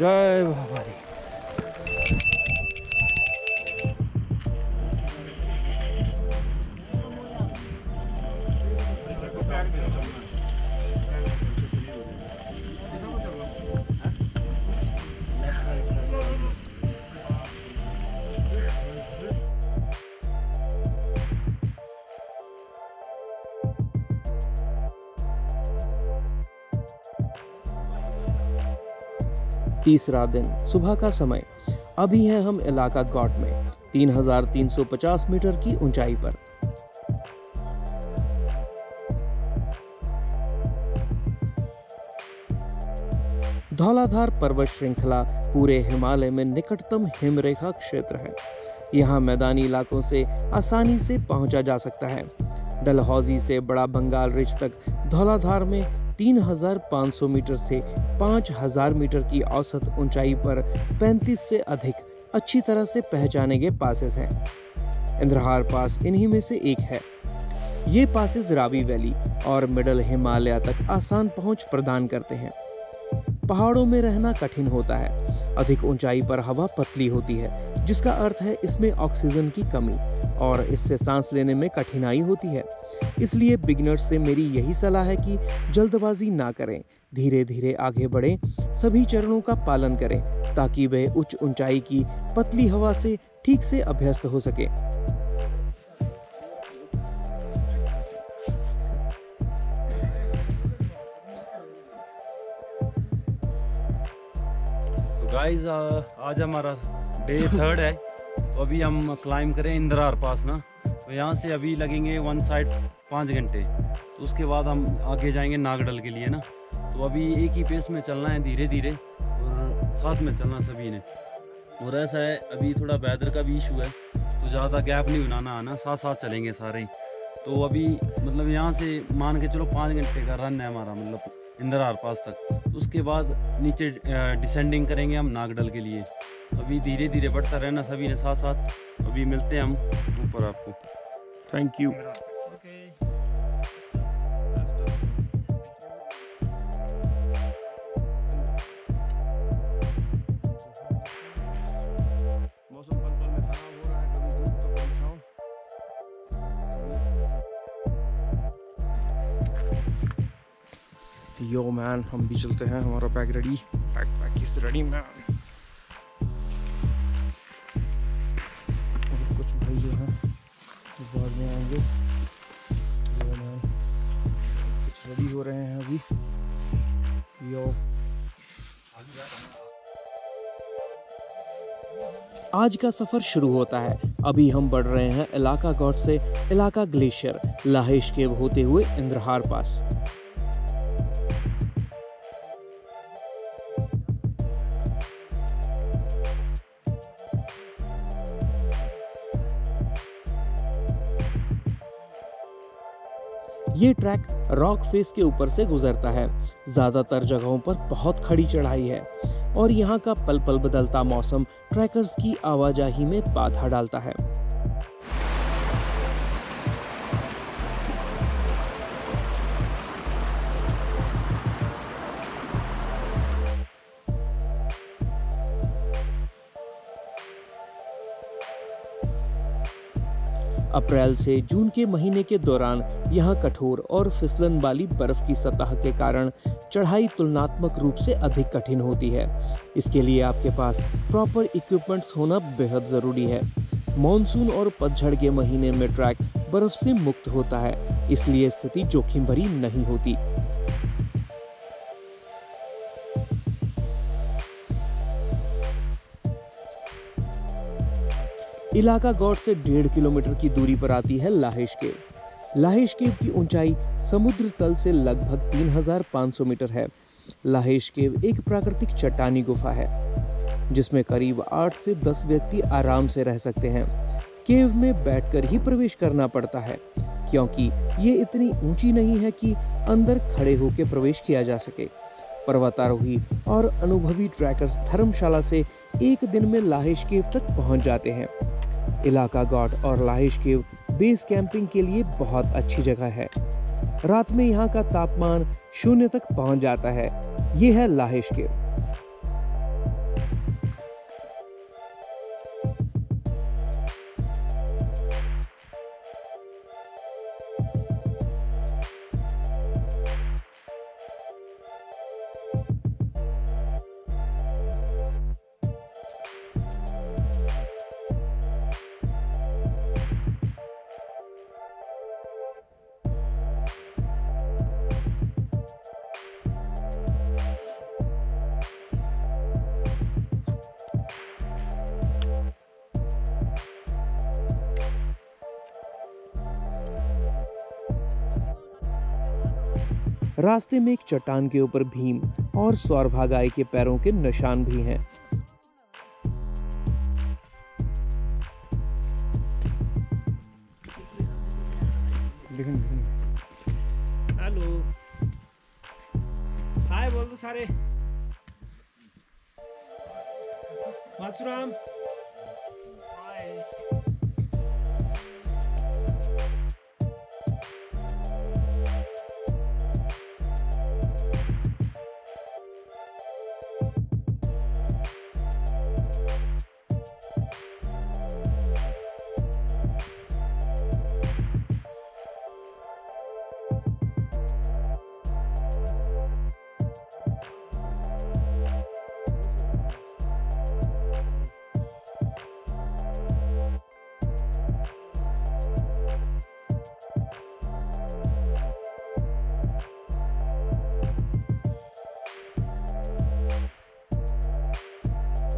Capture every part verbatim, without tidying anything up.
जय भवानी। तीसरा दिन सुबह का समय। अभी हैं हम इलाका गॉट में तीन हज़ार तीन सौ पचास मीटर की ऊंचाई पर। धौलाधार पर्वत श्रृंखला पूरे हिमालय में निकटतम हिमरेखा क्षेत्र है। यहाँ मैदानी इलाकों से आसानी से पहुंचा जा सकता है। डलहौजी से बड़ा बंगाल रिज तक धौलाधार में तीन हज़ार पाँच सौ मीटर से पाँच हज़ार मीटर की औसत ऊंचाई पर पैंतीस से अधिक अच्छी तरह से पहचाने गए पासेस हैं। इंद्रहार पास इन्हीं में से एक है। ये पासेस रावी वैली और मिडल हिमालय तक आसान पहुंच प्रदान करते हैं। पहाड़ों में रहना कठिन होता है। अधिक ऊंचाई पर हवा पतली होती है, जिसका अर्थ है इसमें ऑक्सीजन की कमी और इससे सांस लेने में कठिनाई होती है। इसलिए बिगिनर्स से मेरी यही सलाह है कि जल्दबाजी ना करें, धीरे धीरे आगे बढ़ें, सभी चरणों का पालन करें ताकि वे उच्च ऊंचाई की पतली हवा से ठीक से अभ्यस्त हो सके। तो गाइस आज हमारा डे थर्ड है। अभी हम क्लाइम करें इंद्रार पास ना, तो यहाँ से अभी लगेंगे वन साइड पाँच घंटे, तो उसके बाद हम आगे जाएंगे नागडल के लिए ना। तो अभी एक ही पेस में चलना है, धीरे धीरे और साथ में चलना सभी ने। और ऐसा है अभी थोड़ा वेदर का भी इशू है, तो ज़्यादा गैप नहीं बनाना आना, साथ साथ चलेंगे सारे। तो अभी मतलब यहाँ से मान के चलो पाँच घंटे का रन है हमारा, मतलब इंद्रार पास तक। उसके बाद नीचे डिसेंडिंग करेंगे हम नागडल के लिए। अभी धीरे धीरे बढ़ता रहना सभी ने साथ साथ। अभी मिलते हैं हम ऊपर आपको। Thank you. यो मैन, हम भी चलते हैं, हमारा bag ready, bag pack is ready man. कुछ भाई जो हैं बाद में आएंगे, यो मैन कुछ रेडी हो रहे हैं अभी। यो आज का सफ़र शुरू होता है। अभी हम बढ़ रहे हैं इलाका गॉट से इलाका ग्लेशियर, लाहेश केव होते हुए इंद्रहार पास। ये ट्रैक रॉक फेस के ऊपर से गुजरता है। ज़्यादातर जगहों पर बहुत खड़ी चढ़ाई है और यहाँ का पल पल बदलता मौसम ट्रैकर्स की आवाजाही में बाधा डालता है। अप्रैल से जून के महीने के दौरान यहाँ कठोर और फिसलन वाली बर्फ की सतह के कारण चढ़ाई तुलनात्मक रूप से अधिक कठिन होती है। इसके लिए आपके पास प्रॉपर इक्विपमेंट्स होना बेहद ज़रूरी है। मॉनसून और पतझड़ के महीने में ट्रैक बर्फ से मुक्त होता है, इसलिए स्थिति जोखिम भरी नहीं होती। इलाका गॉट से डेढ़ किलोमीटर की दूरी पर आती है लाहेश केव। लाहेश केव की ऊंचाई समुद्र तल से लगभग तीन हज़ार पाँच सौ मीटर है। लाहेश केव एक प्राकृतिक चट्टानी गुफा है जिसमें करीब आठ से दस व्यक्ति आराम से रह सकते हैं। केव में बैठकर ही प्रवेश करना पड़ता है क्योंकि ये इतनी ऊंची नहीं है कि अंदर खड़े होकर प्रवेश किया जा सके। पर्वतारोही और अनुभवी ट्रैकर्स धर्मशाला से एक दिन में लाहेश केव तक पहुंच जाते हैं। इलाका गॉट और लाहेश केव बेस कैंपिंग के लिए बहुत अच्छी जगह है। रात में यहाँ का तापमान शून्य तक पहुँच जाता है। ये है लाहेश केव। रास्ते में एक चट्टान के ऊपर भीम और सौरभागाई के पैरों के निशान भी हैं। हेलो हाय बोल दो सारे। मासुराम हाय।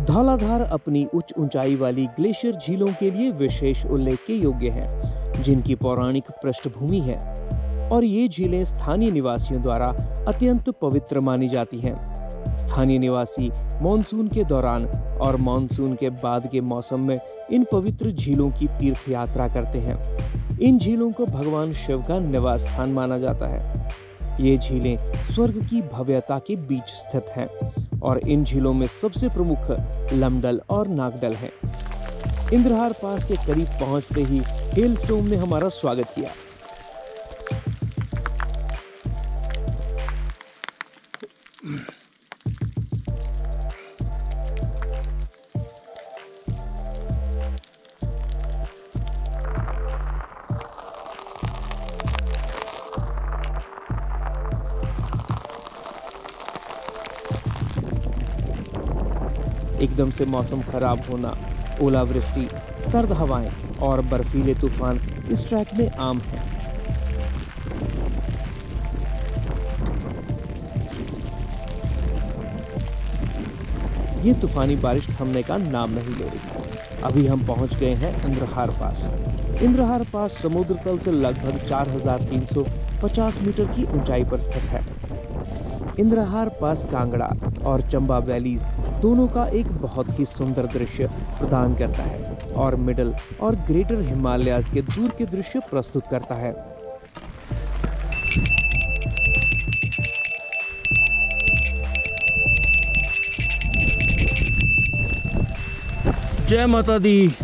धौलाधार अपनी उच्च ऊंचाई वाली ग्लेशियर झीलों के लिए विशेष उल्लेख के योग्य हैं, जिनकी पौराणिक पृष्ठभूमि है और ये झीलें स्थानीय निवासियों द्वारा अत्यंत पवित्र मानी जाती हैं। स्थानीय निवासी मानसून के दौरान और मानसून के बाद के मौसम में इन पवित्र झीलों की तीर्थ यात्रा करते हैं। इन झीलों को भगवान शिव का निवास स्थान माना जाता है। ये झीलें स्वर्ग की भव्यता के बीच स्थित हैं और इन झीलों में सबसे प्रमुख लमडल और नागडल हैं। इंद्रहार पास के करीब पहुंचते ही हेलस्टोम ने हमारा स्वागत किया। एकदम से मौसम खराब होना, ओलावृष्टि, सर्द हवाएं और बर्फीले तूफान इस ट्रैक में आम हैं। ये तूफानी बारिश थमने का नाम नहीं ले रही। अभी हम पहुंच गए हैं इंद्रहार पास। इंद्रहार पास समुद्र तल से लगभग चार हज़ार तीन सौ पचास मीटर की ऊंचाई पर स्थित है। इंद्रहार पास कांगड़ा और चंबा वैलीज दोनों का एक बहुत ही सुंदर दृश्य प्रदान करता है और मिडल और ग्रेटर हिमालयाज के दूर के दृश्य प्रस्तुत करता है। जय माता दी।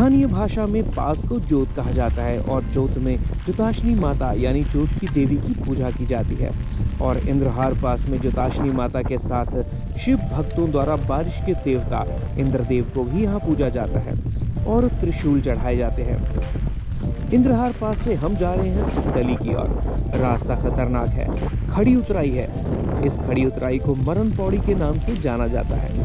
स्थानीय भाषा में पास को ज्योत कहा जाता है और ज्योत में ज्योताश्नी माता यानी ज्योत की देवी की पूजा की जाती है और इंद्रहार पास में ज्योताश्नी माता के साथ शिव भक्तों द्वारा बारिश के देवता इंद्रदेव को भी यहाँ पूजा जाता है और त्रिशूल चढ़ाए जाते हैं। इंद्रहार पास से हम जा रहे हैं सुख दली की ओर। रास्ता खतरनाक है, खड़ी उतराई है। इस खड़ी उतराई को मरन पौड़ी के नाम से जाना जाता है।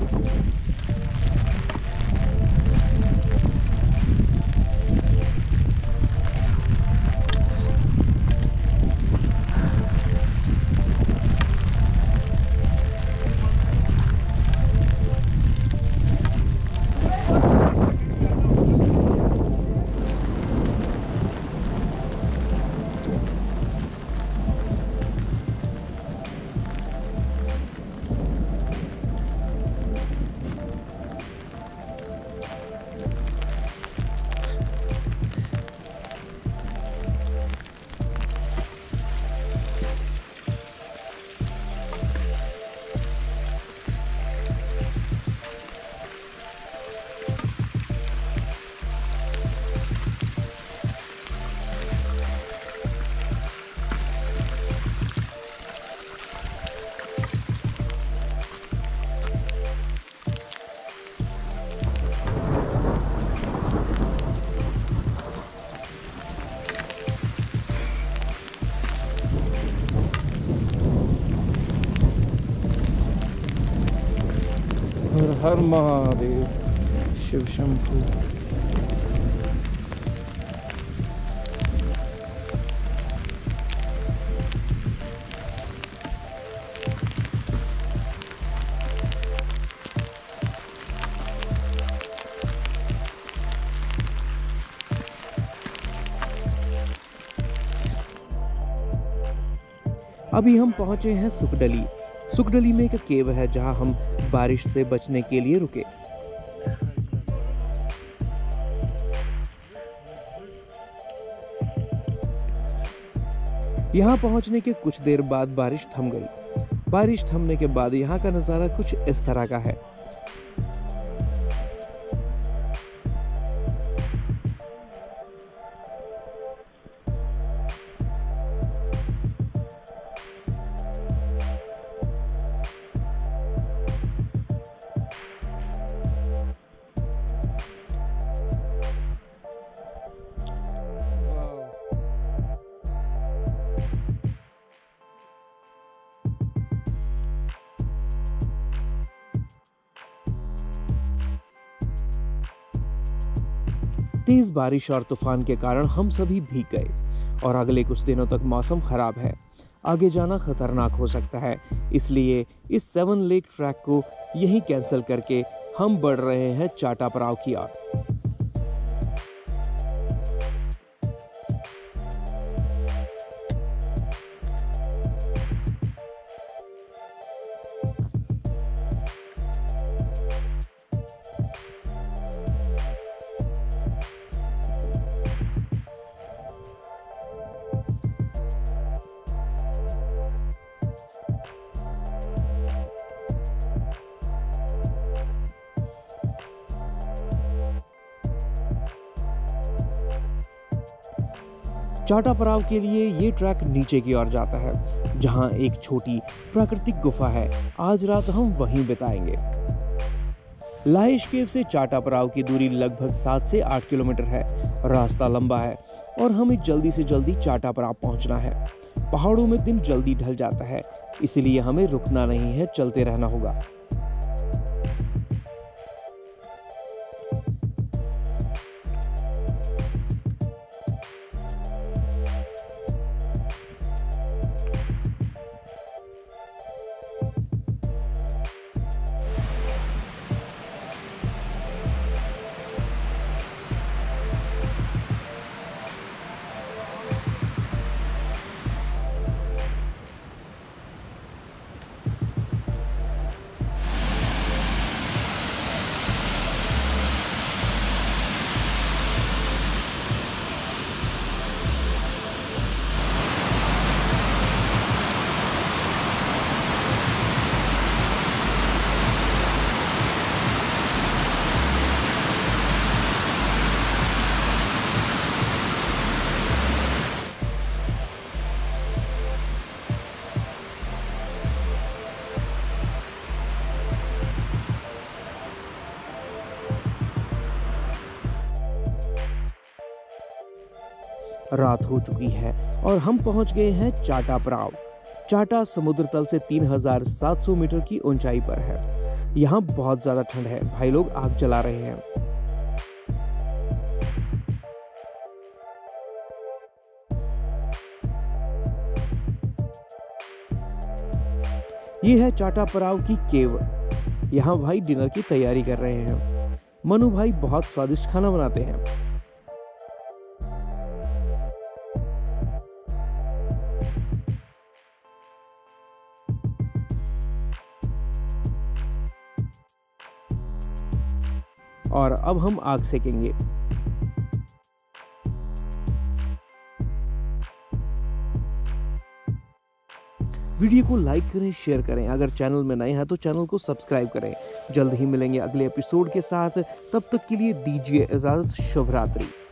हर महादेव शिव शंभू। अभी हम पहुंचे हैं सुखडली। सुखडली में एक केव है जहां हम बारिश से बचने के लिए रुके। यहां पहुंचने के कुछ देर बाद बारिश थम गई। बारिश थमने के बाद यहां का नजारा कुछ इस तरह का है। तेज बारिश और तूफान के कारण हम सभी भीग गए और अगले कुछ दिनों तक मौसम खराब है। आगे जाना खतरनाक हो सकता है, इसलिए इस सेवन लेक ट्रैक को यहीं कैंसिल करके हम बढ़ रहे हैं चाटा पड़ाव की ओर। चाटा पड़ाव के लिए ये ट्रैक नीचे की ओर जाता है जहां एक छोटी प्राकृतिक गुफा है। आज रात हम वहीं बिताएंगे। लाहेश केव से चाटा पड़ाव की दूरी लगभग सात से आठ किलोमीटर है। रास्ता लंबा है और हमें जल्दी से जल्दी चाटा पड़ाव पहुंचना है। पहाड़ों में दिन जल्दी ढल जाता है, इसलिए हमें रुकना नहीं है, चलते रहना होगा। रात हो चुकी है और हम पहुंच गए हैं चाटा पड़ाव। चाटा समुद्र तल से तीन हज़ार सात सौ मीटर की ऊंचाई पर है। यहाँ बहुत ज्यादा ठंड है, भाई लोग आग जला रहे हैं। ये है चाटा पड़ाव की केव। यहाँ भाई डिनर की तैयारी कर रहे हैं। मनु भाई बहुत स्वादिष्ट खाना बनाते हैं। और अब हम आग सेकेंगे। वीडियो को लाइक करें, शेयर करें। अगर चैनल में नए हैं तो चैनल को सब्सक्राइब करें। जल्द ही मिलेंगे अगले एपिसोड के साथ। तब तक के लिए दीजिए इजाजत। शुभ रात्रि।